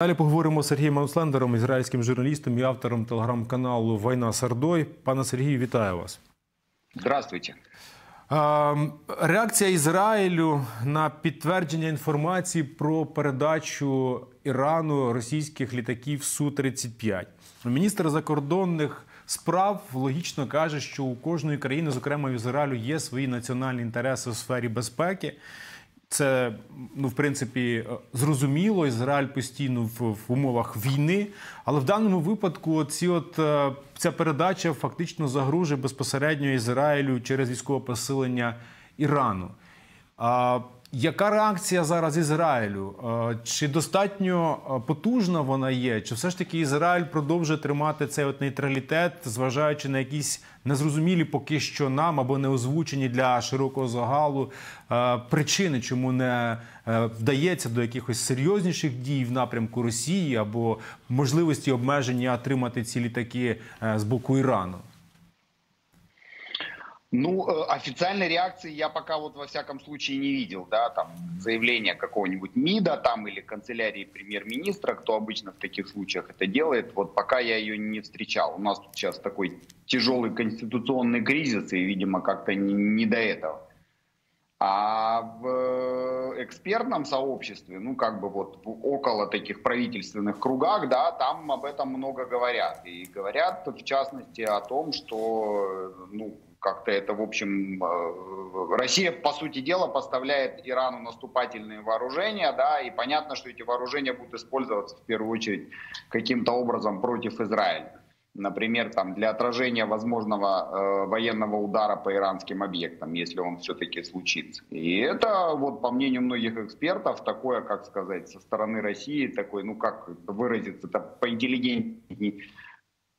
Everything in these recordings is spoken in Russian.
Далі поговоримо з Сергієм Ауслендером, ізраїльським журналістом і автором телеграм-каналу «Війна з Ордою». Пане Сергію, вітаю вас. Здравствуйте. Реакція Ізраїлю на підтвердження інформації про передачу Ірану російських літаків Су-35. Міністр закордонних справ логічно каже, що у кожної країни, зокрема в Ізраїлю, є свої національні інтереси у сфері безпеки. Це, в принципі, зрозуміло, Ізраїль постійно в умовах війни, але в даному випадку ця передача фактично загрожує безпосередньо Ізраїлю через військове посилення Ірану. Яка реакція зараз Ізраїлю? Чи достатньо потужна вона є? Чи все ж таки Ізраїль продовжує тримати цей нейтралітет, зважаючи на якісь незрозумілі поки що нам або не озвучені для широкого загалу причини, чому не вдається до якихось серйозніших дій в напрямку Росії або можливості обмеження отримати ці літаки з боку Ірану? Ну, официальной реакции я пока во всяком случае не видел, да, там заявления какого-нибудь МИДа там или канцелярии премьер-министра, кто обычно в таких случаях это делает, вот пока я ее не встречал. У нас тут сейчас такой тяжелый конституционный кризис, и, видимо, как-то не до этого. А в экспертном сообществе, ну, как бы вот около таких правительственных кругах, да, там об этом много говорят. И говорят, в частности, о том, что, ну, как-то это, в общем, Россия, по сути дела, поставляет Ирану наступательные вооружения, да, и понятно, что эти вооружения будут использоваться, в первую очередь, каким-то образом против Израиля. Например, там, для отражения возможного военного удара по иранским объектам, если он все-таки случится. И это, вот, по мнению многих экспертов, такое, как сказать, со стороны России, такой, ну, как выразиться, поинтеллигентнее,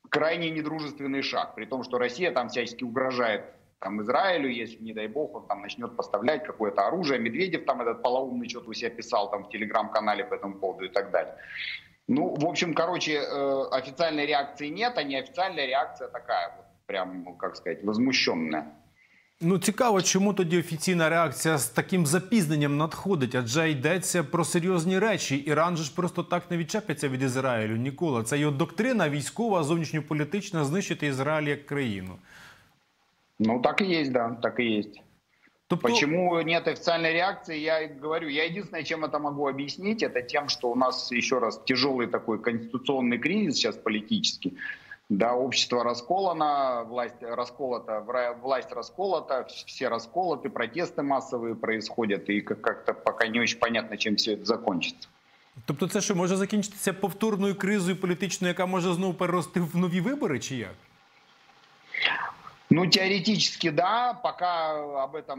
крайне недружественный шаг, при том, что Россия там всячески угрожает там, Израилю, если, не дай бог, он там начнет поставлять какое-то оружие. Медведев там этот полоумный что-то у себя писал там в телеграм-канале по этому поводу и так далее. Ну, в общем, короче, официальной реакции нет, а неофициальная реакция такая, вот, прям, как сказать, возмущенная. Ну, цікаво, чому тоді офіційна реакція з таким запізненням надходить, адже йдеться про серйозні речі. Іран же ж просто так не відчепиться від Ізраїлю ніколи. Це його доктрина військова, зовнішньополітична, знищити Ізраїль як країну. Ну, так і є, да, так і є. Тобто... Почему нет официальной реакции, я говорю, я единственное, чем это могу объяснить, это тем, что у нас, еще раз, тяжелый такой конституционный кризис сейчас политический. Да, общество расколото, власть расколота, все расколоты, протесты массовые происходят, и как-то пока не очень понятно, чем все это закончится. Тобто це що, може закінчитися повторною кризою політичною, яка може знову перерости в нові вибори, чи як? Ну, теоретически, да, пока об этом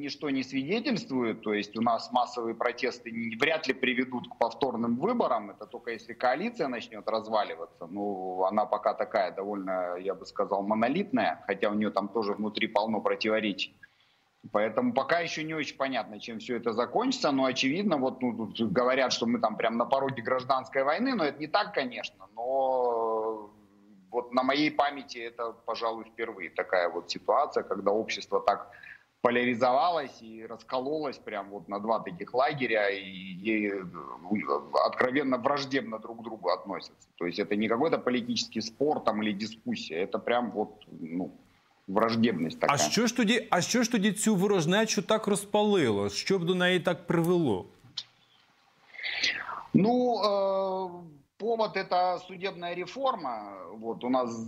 ничто не свидетельствует, то есть у нас массовые протесты вряд ли приведут к повторным выборам, это только если коалиция начнет разваливаться, ну, она пока такая довольно, я бы сказал, монолитная, хотя у нее там тоже внутри полно противоречий. Поэтому пока еще не очень понятно, чем все это закончится, но очевидно, вот ну, говорят, что мы там прям на пороге гражданской войны, но это не так, конечно, но... Вот на моей памяти это, пожалуй, впервые такая вот ситуация, когда общество так поляризовалось и раскололось прям вот на два таких лагеря и откровенно враждебно друг к другу относятся. То есть это не какой-то политический спор там или дискуссия, это прям вот, ну... враждебність така. А що ж тоді цю ворожнечу так розпалило? Що б до неї так привело? Ну, повод – это судебная реформа. Вот у нас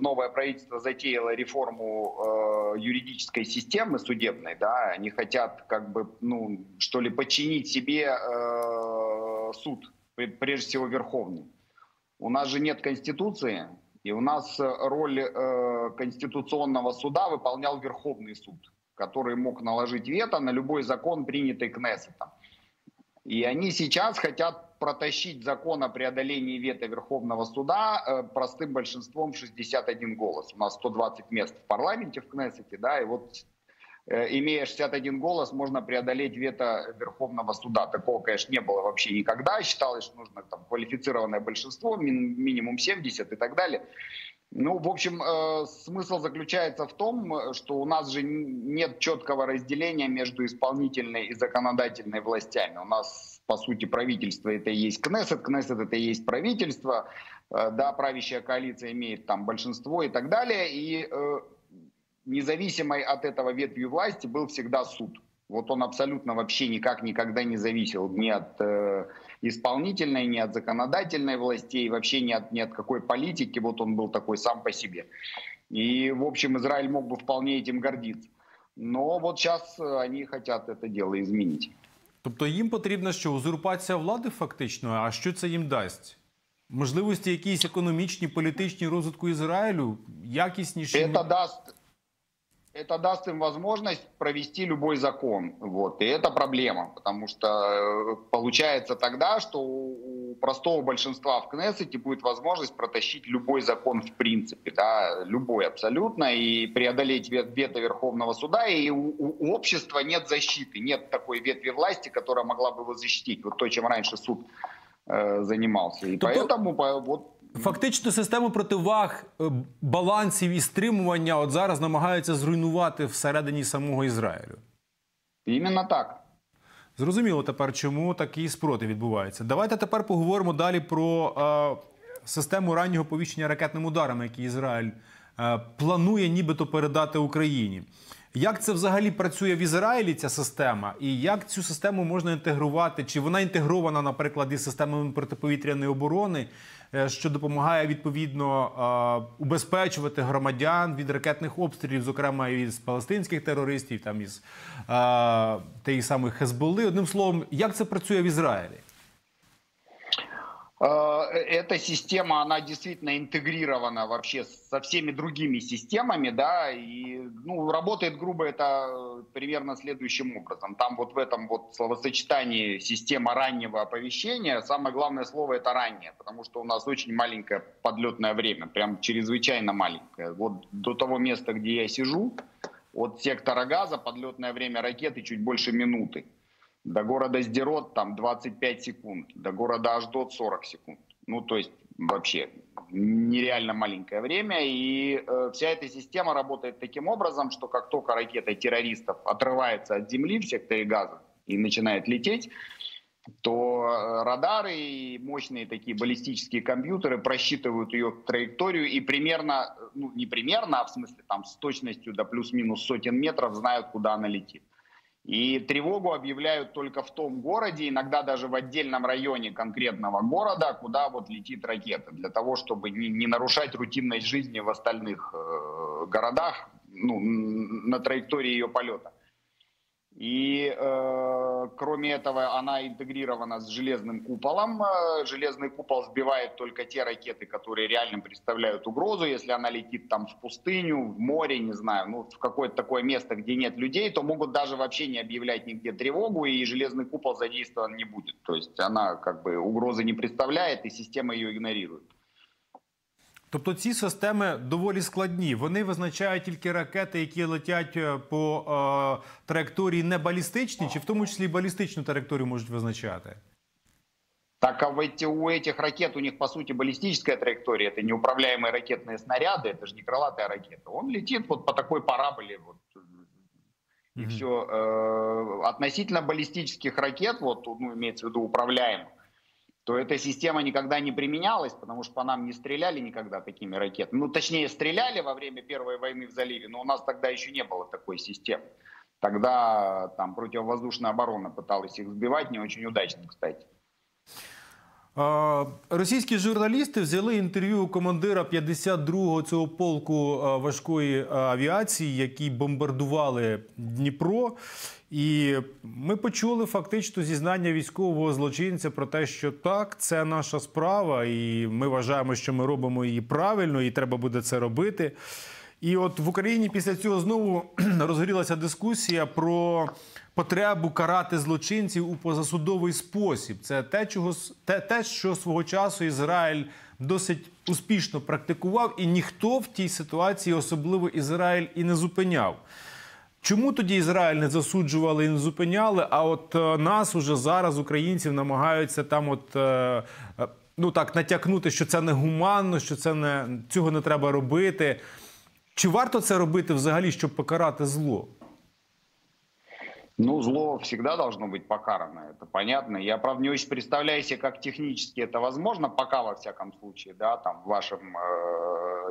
новое правительство затеяло реформу юридической системы судебной. Да? Они хотят, как бы, ну, что ли, подчинить себе суд, прежде всего Верховный. У нас же нет Конституции. И у нас роль Конституционного суда выполнял Верховный суд, который мог наложить вето на любой закон, принятый Кнессетом. И они сейчас хотят протащить закон о преодолении вето Верховного суда простым большинством 61 голос. У нас 120 мест в парламенте в Кнессете, да, и вот имея 61 голос, можно преодолеть вето Верховного суда. Такого, конечно, не было вообще никогда. Считалось, что нужно там, квалифицированное большинство, минимум 70 и так далее. Ну, в общем, смысл заключается в том, что у нас же нет четкого разделения между исполнительной и законодательной властями. У нас по сути, правительство — это и есть Кнессет, Кнессет — это и есть правительство, да, правящая коалиция имеет там большинство и так далее, и независимой от этого ветвью власти был всегда суд. Вот он абсолютно вообще никак никогда не зависел ни от исполнительной, ни от законодательной властей, вообще ни от какой политики, вот он был такой сам по себе. И, в общем, Израиль мог бы вполне этим гордиться. Но вот сейчас они хотят это дело изменить. Тобто їм потрібна що, узурпація влади фактично? А що це їм дасть? Можливості якісь економічні, політичні розвитку Ізраїлю? Якісніші? Это даст им возможность провести любой закон. Вот. И это проблема, потому что получается тогда, что у простого большинства в Кнессете будет возможность протащить любой закон в принципе, да, любой абсолютно, и преодолеть вето Верховного суда, и у общества нет защиты, нет такой ветви власти, которая могла бы его защитить, вот то, чем раньше суд занимался. И поэтому... Вот, фактично систему противаг, балансів і стримування от зараз намагаються зруйнувати всередині самого Ізраїлю. Іменно так. Зрозуміло тепер, чому такий спротив відбувається. Давайте тепер поговоримо далі про систему раннього повіщення ракетними ударами, які Ізраїль планує нібито передати Україні. Як це взагалі працює в Ізраїлі, ця система? І як цю систему можна інтегрувати? Чи вона інтегрована, наприклад, із системами протиповітряної оборони, що допомагає, відповідно, убезпечувати громадян від ракетних обстрілів, зокрема, і з палестинських терористів, там, із тих самих Хезболли? Одним словом, як це працює в Ізраїлі? Эта система, она действительно интегрирована вообще со всеми другими системами, да, и, ну, работает, грубо, это примерно следующим образом. Там вот в этом вот словосочетании «система раннего оповещения» самое главное слово — это «раннее», потому что у нас очень маленькое подлетное время, прям чрезвычайно маленькое. Вот до того места, где я сижу, от сектора Газа подлетное время ракеты чуть больше минуты. До города Сдерот там 25 секунд, до города Ашдод 40 секунд. Ну, то есть вообще нереально маленькое время. И вся эта система работает таким образом, что как только ракета террористов отрывается от земли в секторе Газа и начинает лететь, то радары и мощные такие баллистические компьютеры просчитывают ее траекторию и примерно, ну не примерно, а в смысле там с точностью до плюс-минус сотен метров знают, куда она летит. И тревогу объявляют только в том городе, иногда даже в отдельном районе конкретного города, куда вот летит ракета, для того, чтобы не нарушать рутинность жизни в остальных городах, ну, на траектории ее полета. И кроме этого, она интегрирована с железным куполом. Железный купол сбивает только те ракеты, которые реально представляют угрозу. Если она летит там в пустыню, в море, не знаю, ну, в какое-то такое место, где нет людей, то могут даже вообще не объявлять нигде тревогу, и железный купол задействован не будет. То есть она как бы угрозы не представляет, и система ее игнорирует. Тобто ці системи доволі складні. Вони визначають тільки ракети, які летять по траєкторії не балістичні, чи в тому числі балістичну траєкторію можуть визначати? Так, а у этих ракет, у них, по сути, баллистическая траектория, это неуправляемые ракетные снаряды, это же не крылатая ракета. Он летит вот по такой параболе, вот. И все. Относительно баллистических ракет, вот, ну, имеется в виду управляемых, то эта система никогда не применялась, потому что по нам не стреляли никогда такими ракетами. Ну, точнее, стреляли во время Первой войны в заливе, но у нас тогда еще не было такой системы. Тогда там противовоздушная оборона пыталась их сбивать, не очень удачно, кстати. Російські журналісти взяли інтерв'ю у командира 52-го цього полку важкої авіації, який бомбардували Дніпро. І ми почули фактично зізнання військового злочинця про те, що так, це наша справа, і ми вважаємо, що ми робимо її правильно, і треба буде це робити. І от в Україні після цього знову розгорілася дискусія про потребу карати злочинців у позасудовий спосіб. Це те, що свого часу Ізраїль досить успішно практикував, і ніхто в тій ситуації, особливо Ізраїль, і не зупиняв. Чому тоді Ізраїль не засуджували і не зупиняли, а от нас уже зараз, українців, намагаються там от, ну так, натякнути, що це не гуманно, що це не, цього не треба робити. Чи варто це робити взагалі, щоб покарати зло? Ну, зло всегда должно быть покарано, это понятно. Я, правда, не очень представляю себе, как технически это возможно, пока, во всяком случае, да, там, вашим,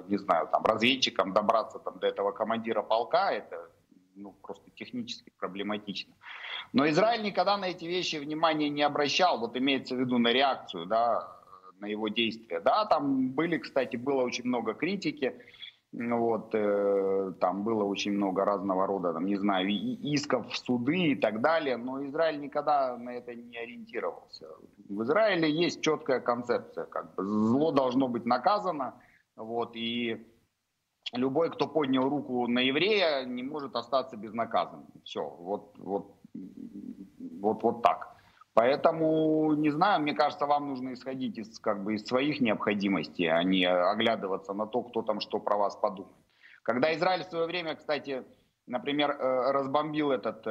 не знаю, там, разведчикам добраться там до этого командира полка, это, ну, просто технически проблематично. Но Израиль никогда на эти вещи внимания не обращал, вот имеется в виду на реакцию, да, на его действия. Да, там были, кстати, было очень много критики. Вот, там было очень много разного рода, там, не знаю, исков в суды и так далее, но Израиль никогда на это не ориентировался. В Израиле есть четкая концепция, как бы, зло должно быть наказано, вот, и любой, кто поднял руку на еврея, не может остаться безнаказанным. Все, вот так. Поэтому, не знаю, мне кажется, вам нужно исходить из, как бы, из своих необходимостей, а не оглядываться на то, кто там что про вас подумает. Когда Израиль в свое время, кстати, например, разбомбил этот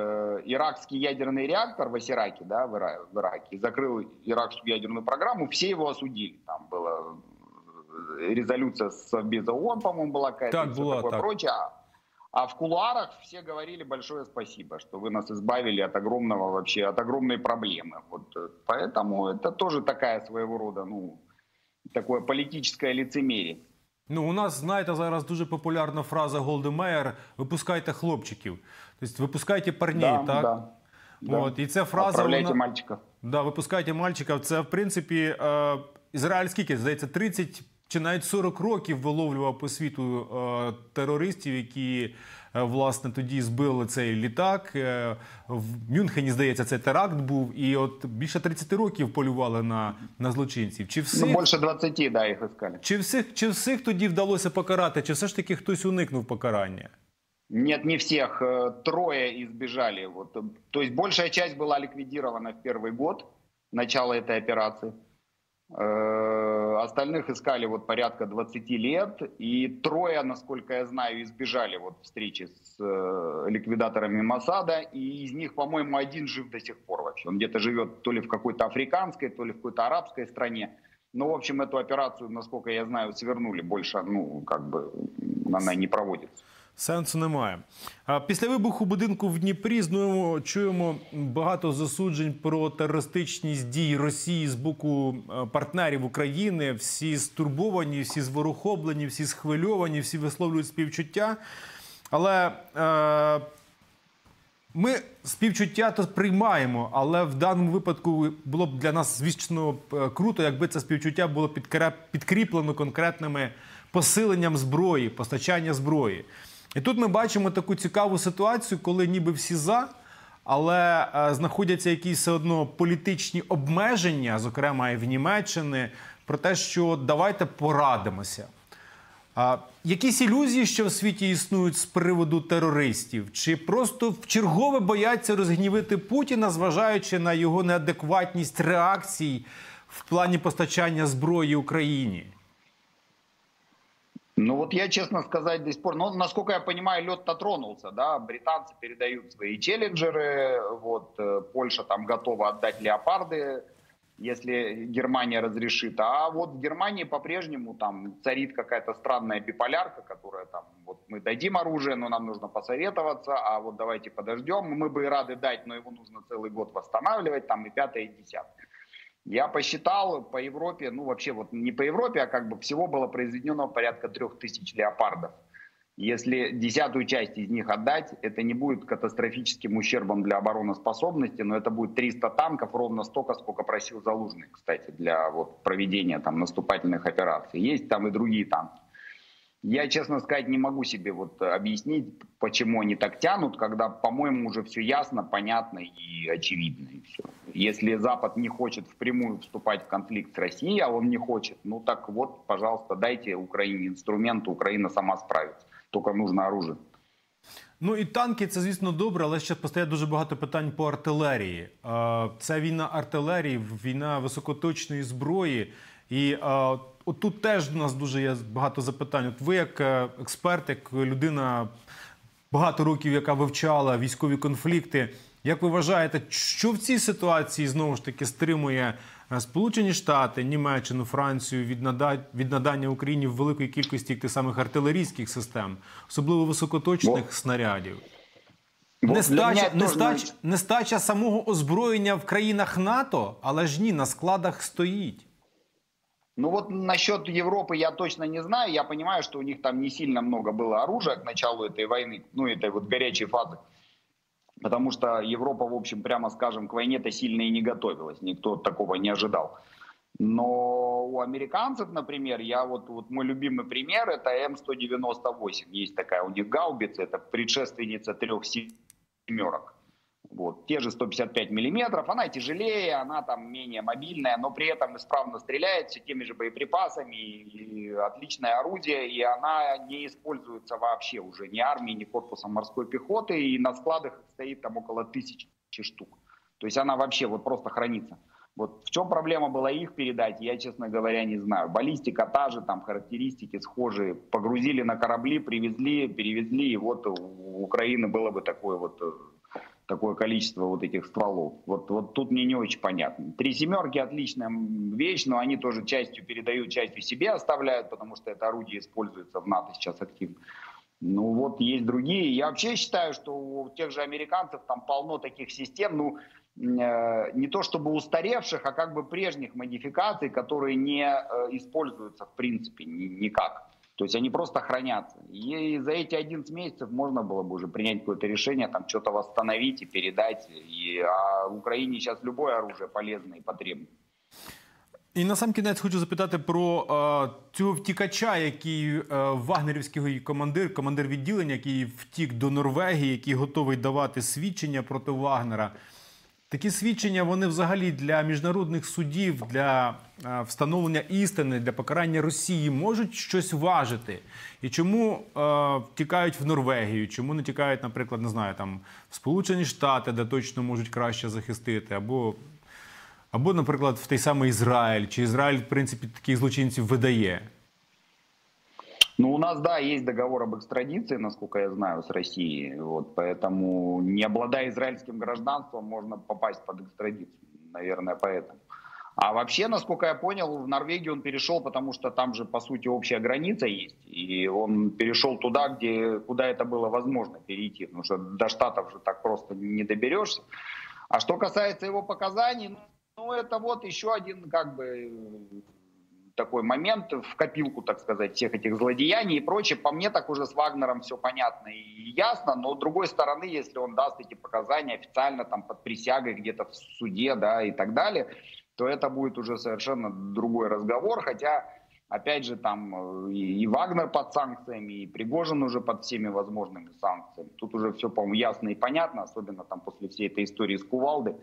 иракский ядерный реактор в Осираке, да, в Ираке, и закрыл иракскую ядерную программу, все его осудили. Там была резолюция Совбеза ООН, по-моему, была какая-то, так, и все такое прочее. А в кулуарах все говорили большое спасибо, что вы нас избавили от огромного вообще, от огромной проблемы. Вот, поэтому это тоже такая своего рода, ну, такое политическое лицемерие. Ну, у нас, знаєте, зараз дуже популярна фраза Голдемейер: "Випускайте хлопчиків". Тобто, випускайте парней, да, так? Да. От, да. І ця фраза, "Отправляйте мальчиков". Да, випускайте мальчиків. Це, в принципі, Ізраїль скільки, здається, 30 чи навіть 40 років виловлював по світу терористів, які, власне, тоді збили цей літак. В Мюнхені, здається, цей теракт був. І от більше 30 років полювали на злочинців. Чи всіх, ну, більше 20, да, їх іскали. Чи всіх тоді вдалося покарати? Чи все ж таки хтось уникнув покарання? Нет, не всех. Трое избежали. Вот. То есть большая часть была ликвидирована в первый год начала этой операции. Остальных искали вот порядка 20 лет, и трое, насколько я знаю, избежали вот встречи с ликвидаторами Мосада, и из них, по-моему, один жив до сих пор вообще. Он где-то живет то ли в какой-то африканской, то ли в какой-то арабской стране. Но, в общем, эту операцию, насколько я знаю, свернули. Больше, ну, как бы, она не проводится. Сенсу немає. Після вибуху будинку в Дніпрі знову чуємо багато засуджень про терористичність дій Росії з боку партнерів України. Всі стурбовані, всі зворохоблені, всі схвильовані, всі висловлюють співчуття. Але ми співчуття то приймаємо, але в даному випадку було б для нас, звісно, круто, якби це співчуття було підкріплено конкретними посиленням зброї, постачання зброї. І тут ми бачимо таку цікаву ситуацію, коли ніби всі за, але знаходяться якісь все одно політичні обмеження, зокрема і в Німеччині, про те, що давайте порадимося. Якісь ілюзії, що в світі існують з приводу терористів? Чи просто вчергове бояться розгнівити Путіна, зважаючи на його неадекватність реакцій в плані постачання зброї Україні? Ну вот я, честно сказать, до сих пор, ну, насколько я понимаю, лед-то тронулся, да, британцы передают свои челленджеры, вот, Польша там готова отдать леопарды, если Германия разрешит, а вот в Германии по-прежнему там царит какая-то странная биполярка, которая там, вот мы дадим оружие, но нам нужно посоветоваться, а вот давайте подождем, мы бы и рады дать, но его нужно целый год восстанавливать, там и пятое, и десятое. Я посчитал, по Европе, ну вообще вот не по Европе, а как бы всего было произведено порядка 3000 леопардов. Если десятую часть из них отдать, это не будет катастрофическим ущербом для обороноспособности, но это будет 300 танков, ровно столько, сколько просил Залужный, кстати, для вот проведения там наступательных операций. Есть там и другие танки. Я, честно сказать, не могу себе вот объяснить, почему они так тянут, когда, по-моему, уже все ясно, понятно и очевидно. И все. Если Запад не хочет впрямую вступать в конфликт с Россией, а он не хочет, ну так вот, пожалуйста, дайте Украине инструменты, Украина сама справится. Только нужно оружие. Ну і танки – це, звісно, добре, але ще постає дуже багато питань по артилерії. Це війна артилерії, війна високоточної зброї. І отут теж у нас дуже є багато запитань. От ви як експерт, як людина багато років, яка вивчала військові конфлікти, як ви вважаєте, що в цій ситуації, знову ж таки, стримує Сполучені Штати, Німеччину, Францію від надання Україні великої кількості тих самих артилерійських систем, особливо високоточних снарядів? Нестача самого озброєння в країнах НАТО, але ж ні, на складах стоїть. Ну вот насчет Европы я точно не знаю. Я понимаю, что у них там не сильно много было оружия к началу этой войны, ну этой вот горячей фазы. Потому что Европа, в общем, прямо скажем, к войне-то сильно и не готовилась. Никто такого не ожидал. Но у американцев, например, вот мой любимый пример, это М-198. Есть такая у них гаубица, это предшественница 3 «семерок». Вот, те же 155 миллиметров, она тяжелее, она там менее мобильная, но при этом исправно стреляет все теми же боеприпасами, и отличное орудие, и она не используется вообще уже ни армией, ни корпусом морской пехоты, и на складах стоит там около 1000 штук. То есть она вообще вот просто хранится. Вот в чем проблема была их передать, я, честно говоря, не знаю. Баллистика та же, там характеристики схожие. Погрузили на корабли, привезли, перевезли, и вот у Украины было бы такое вот... такое количество вот этих стволов. Вот тут мне не очень понятно. 3 «семерки» отличная вещь, но они тоже частью передают, частью себе оставляют, потому что это орудие используется в НАТО сейчас активно. Ну вот есть другие. Я вообще считаю, что у тех же американцев там полно таких систем, ну не то чтобы устаревших, а как бы прежних модификаций, которые не используются в принципе никак. То есть они просто хранятся. И за эти 11 месяцев можно было бы уже принять какое-то решение, там что-то восстановить и передать. А в Украине сейчас любое оружие полезно и потребно. І на сам кінець хочу запитати про цього втікача, який вагнерівський командир відділення, який втік до Норвегії, який готовий давати свідчення проти Вагнера. Такі свідчення, вони взагалі для міжнародних судів, для встановлення істини, для покарання Росії можуть щось важити? І чому тікають в Норвегію? Чому не тікають, наприклад, не знаю, там, в Сполучені Штати, де точно можуть краще захистити? Або, наприклад, в той самий Ізраїль? Чи Ізраїль, в принципі, таких злочинців видає? Ну, у нас, да, есть договор об экстрадиции, насколько я знаю, с Россией. Вот, поэтому, не обладая израильским гражданством, можно попасть под экстрадицию. Наверное, поэтому. А вообще, насколько я понял, в Норвегию он перешел, потому что там же, по сути, общая граница есть. И он перешел туда, куда это было возможно перейти. Потому что до Штатов же так просто не доберешься. А что касается его показаний, ну, это вот еще один, как бы... такой момент в копилку, так сказать, всех этих злодеяний и прочее. По мне так уже с Вагнером все понятно и ясно, но с другой стороны, если он даст эти показания официально там под присягой где-то в суде, да, и так далее, то это будет уже совершенно другой разговор, хотя, опять же, там и Вагнер под санкциями, и Пригожин уже под всеми возможными санкциями. Тут уже все, по-моему, ясно и понятно, особенно там после всей этой истории с Кувалдой.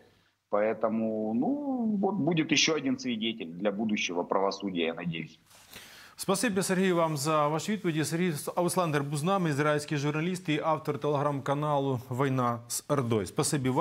Поэтому, ну, вот будет еще один свидетель для будущего правосудия, я надеюсь. Спасибо, Сергей, вам за ваши ответы. Сергей Ауслендер был с нами, израильский журналист и автор телеграм-канала «Война с Ордой». Спасибо вам.